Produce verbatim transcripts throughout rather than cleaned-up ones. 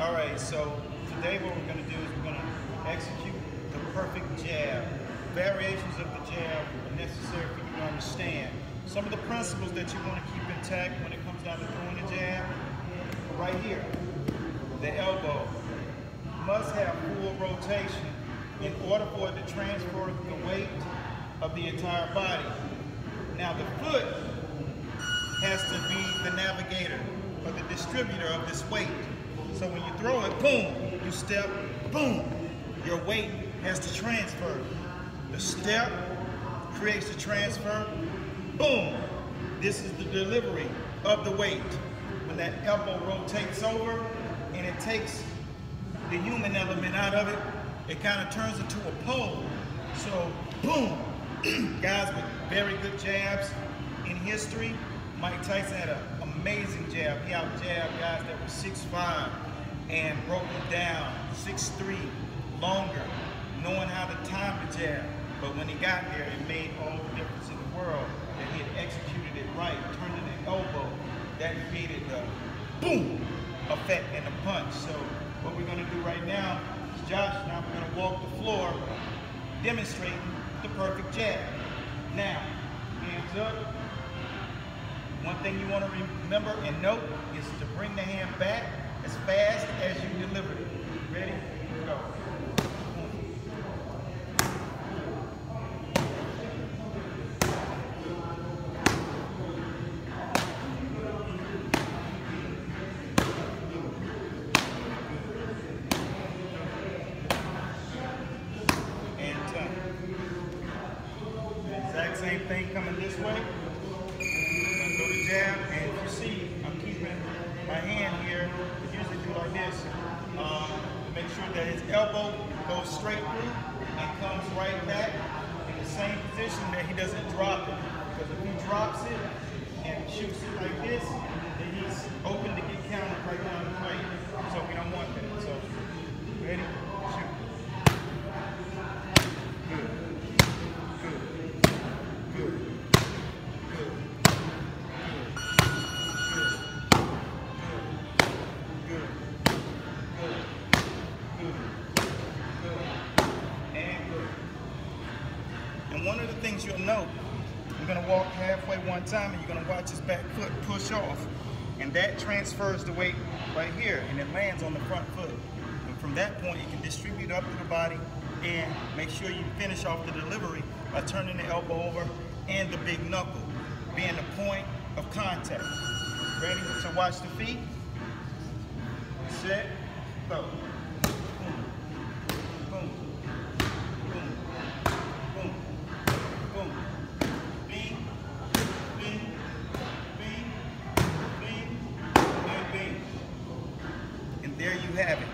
All right, so today what we're going to do is we're going to execute the perfect jab. Variations of the jab are necessary for you to understand some of the principles that you want to keep intact when it comes down to throwing the jab. Right here, the elbow must have full rotation in order for it to transfer the weight of the entire body. Now the foot has to be the navigator or the distributor of this weight. So when you throw it, boom, you step, boom, your weight has to transfer. The step creates the transfer, boom. This is the delivery of the weight. When that elbow rotates over and it takes the human element out of it, it kind of turns into a pole. So, boom, guys with very good jabs in history, Mike Tyson had a amazing jab. He out jabbed guys that were six five and broke them down, six three, longer, knowing how to time the jab. But when he got there, it made all the difference in the world that he had executed it right, turning the elbow. That created the boom effect in the punch. So what we're going to do right now is Josh and I are going to walk the floor demonstrating the perfect jab. Now, hands up. One thing you want to remember and note is to bring the hand back as fast as you deliver it. Ready? Go. And turn. The exact same thing coming this way. Jab, and if you see, I'm keeping my hand here. I usually do like this. Um, make sure that his elbow goes straight through and comes right back in the same position that he doesn't drop it. Because if he drops it and shoots it like this, then he's open to get counted right down the plate. So we don't want that. So, ready? Shoot. Good. Good. Good. One of the things you'll know, you're going to walk halfway one time and you're going to watch his back foot push off. And that transfers the weight right here and it lands on the front foot. And from that point, you can distribute up to the body and make sure you finish off the delivery by turning the elbow over and the big knuckle being the point of contact. Ready? So watch the feet. Set. Go. There you have it.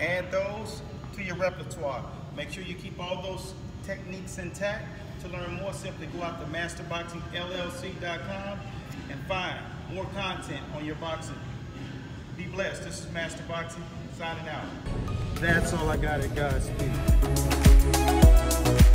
Add those to your repertoire. Make sure you keep all those techniques intact. To learn more, simply go out to master boxing l l c dot com and find more content on your boxing. Be blessed. This is Master Boxing, signing out. That's all I got at Godspeed.